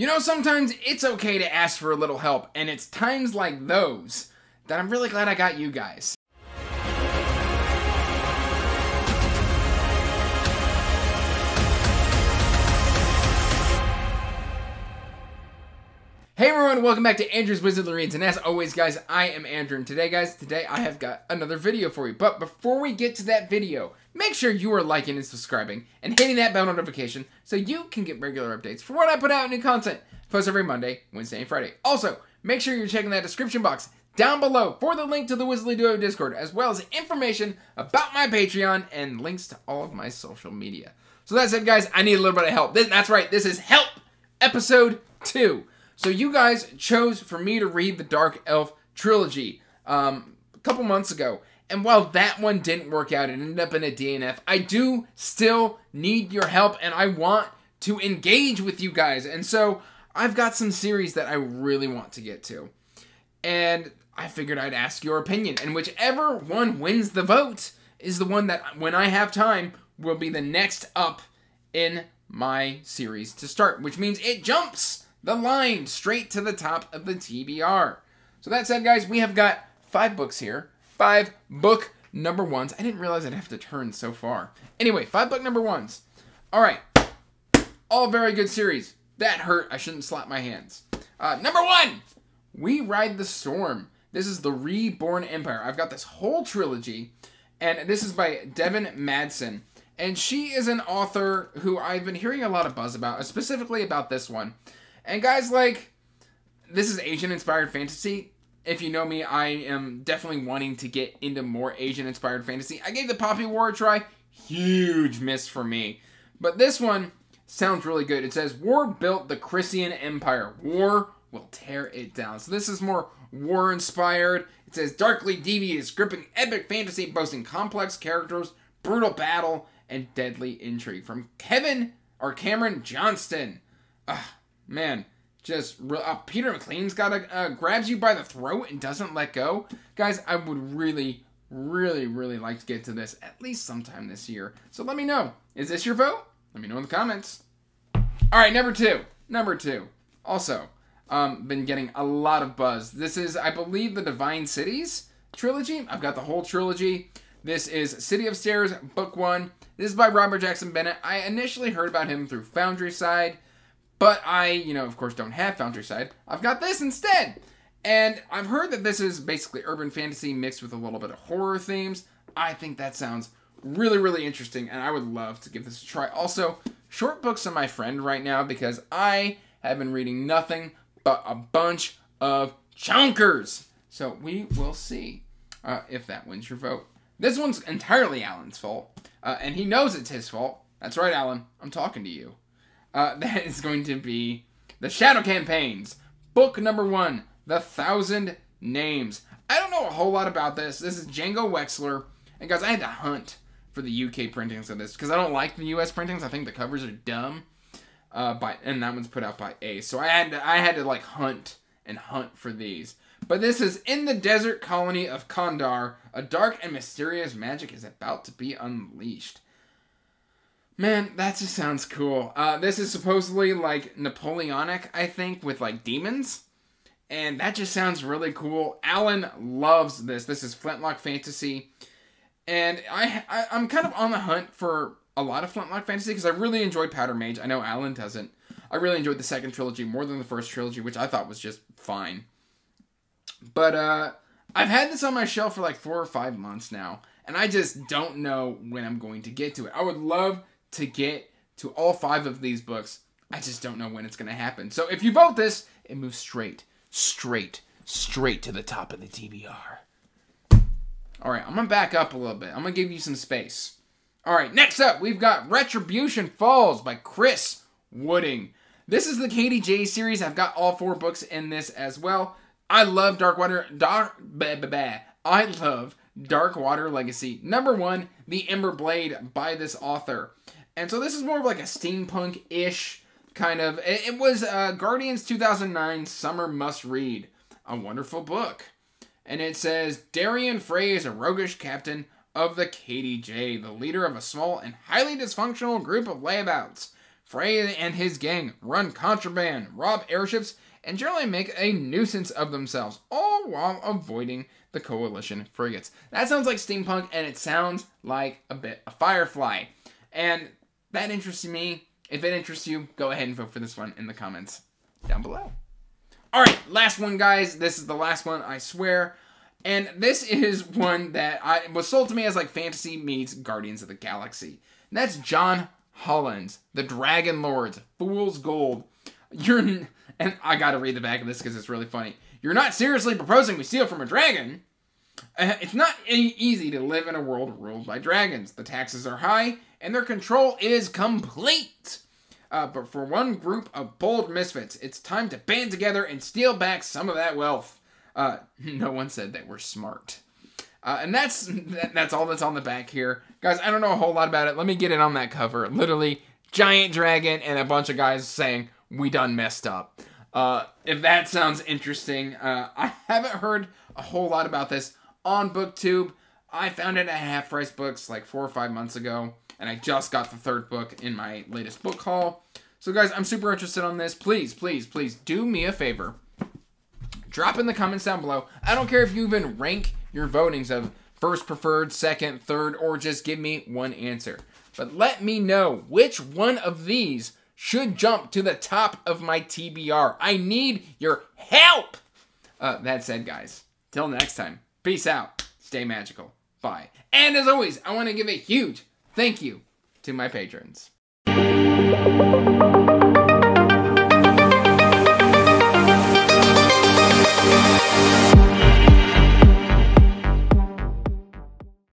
You know, sometimes it's okay to ask for a little help, and it's times like those that I'm really glad I got you guys. Hey everyone, welcome back to Andrew's Wizardly Reads, and as always guys, I am Andrew, and today I have got another video for you. But before we get to that video, make sure you are liking and subscribing, and hitting that bell notification so you can get regular updates for when I put out new content. Post every Monday, Wednesday, and Friday. Also, make sure you're checking that description box down below for the link to the Wizardly Duo Discord, as well as information about my Patreon and links to all of my social media. So that said guys, I need a little bit of help. That's right, this is Help! Episode 2. So you guys chose for me to read the Dark Elf Trilogy a couple months ago. And while that one didn't work out, it ended up in a DNF, I do still need your help, and I want to engage with you guys. And so I've got some series that I really want to get to. And I figured I'd ask your opinion. And whichever one wins the vote is the one that, when I have time, will be the next up in my series to start. Which means it jumps the line straight to the top of the TBR. So that said, guys, we have got 5 books here. 5 book number ones. I didn't realize I'd have to turn so far. Anyway, 5 book number ones. All right. All very good series. That hurt. I shouldn't slap my hands. Number 1, We Ride the Storm. This is The Reborn Empire. I've got this whole trilogy, and this is by Devin Madsen. And she is an author who I've been hearing a lot of buzz about, specifically about this one. And guys, like, this is Asian-inspired fantasy. If you know me, I am definitely wanting to get into more Asian-inspired fantasy. I gave The Poppy War a try. Huge miss for me. But this one sounds really good. It says, War built the Krishian Empire. War will tear it down. So this is more war-inspired. It says, darkly devious, gripping epic fantasy, boasting complex characters, brutal battle, and deadly intrigue. From Cameron Johnston. Ugh. Man, just Peter McLean's got grabs you by the throat and doesn't let go. Guys, I would really like to get to this at least sometime this year. So let me know. Is this your vote? Let me know in the comments. All right, number two. Also, been getting a lot of buzz. This is, I believe, the Divine Cities trilogy. I've got the whole trilogy. This is City of Stairs, book 1. This is by Robert Jackson Bennett. I initially heard about him through Foundryside. But I, you know, of course, don't have Foundryside. I've got this instead. And I've heard that this is basically urban fantasy mixed with a little bit of horror themes. I think that sounds really interesting, and I would love to give this a try. Also, short books are my friend right now because I have been reading nothing but a bunch of chunkers. So we will see if that wins your vote. This one's entirely Alan's fault, and he knows it's his fault. That's right, Alan. I'm talking to you. That is going to be The Shadow Campaigns, book number 1, The Thousand Names. I don't know a whole lot about this. This is Django Wexler. And guys, I had to hunt for the UK printings of this because I don't like the US printings. I think the covers are dumb. And that one's put out by Ace. So I had to like hunt for these. But this is in the desert colony of Kondar. A dark and mysterious magic is about to be unleashed. Man, that just sounds cool. This is supposedly, like, Napoleonic, I think, with, like, demons. And that just sounds really cool. Alan loves this. This is Flintlock Fantasy. And I'm kind of on the hunt for a lot of Flintlock Fantasy because I really enjoyed Powder Mage. I know Alan doesn't. I really enjoyed the second trilogy more than the first trilogy, which I thought was just fine. But I've had this on my shelf for, like, 4 or 5 months now. And I just don't know when I'm going to get to it. I would love to get to all 5 of these books. I just don't know when it's going to happen. So if you vote this, it moves straight to the top of the TBR. All right, I'm going to back up a little bit. I'm going to give you some space. All right, next up, we've got Retribution Falls by Chris Wooding. This is the KDJ series. I've got all 4 books in this as well. I love Darkwater Legacy. Number 1, The Ember Blade by this author. And so this is more of like a steampunk-ish kind of... It was Guardian's 2009 Summer Must Read. A wonderful book. And it says, Darian Frey is a roguish captain of the KDJ, the leader of a small and highly dysfunctional group of layabouts. Frey and his gang run contraband, rob airships, and generally make a nuisance of themselves, all while avoiding the Coalition frigates. That sounds like steampunk, and it sounds like a bit of Firefly. And that interests me. If it interests you, go ahead and vote for this one in the comments down below. Alright, last one, guys. This is the last one, I swear. And this is one that was sold to me as like fantasy meets Guardians of the Galaxy. And that's John Holland's The Dragon Lords, Fool's Gold. And I gotta read the back of this because it's really funny. You're not seriously proposing we steal from a dragon. It's not easy to live in a world ruled by dragons. The taxes are high, and their control is complete. But for one group of bold misfits, it's time to band together and steal back some of that wealth. No one said that we're smart. And that's all that's on the back here. Guys, I don't know a whole lot about it. Let me get it on that cover. Literally, giant dragon and a bunch of guys saying, we done messed up. If that sounds interesting, I haven't heard a whole lot about this on BookTube. I found it at Half Price Books like 4 or 5 months ago, and I just got the third book in my latest book haul. So guys, I'm super interested on this. Please, please, please do me a favor. Drop in the comments down below. I don't care if you even rank your votings of first preferred, second, third, or just give me one answer. But let me know which one of these should jump to the top of my TBR. I need your help! That said, guys, till next time, peace out, stay magical, bye. And as always, I want to give a huge thank you to my patrons.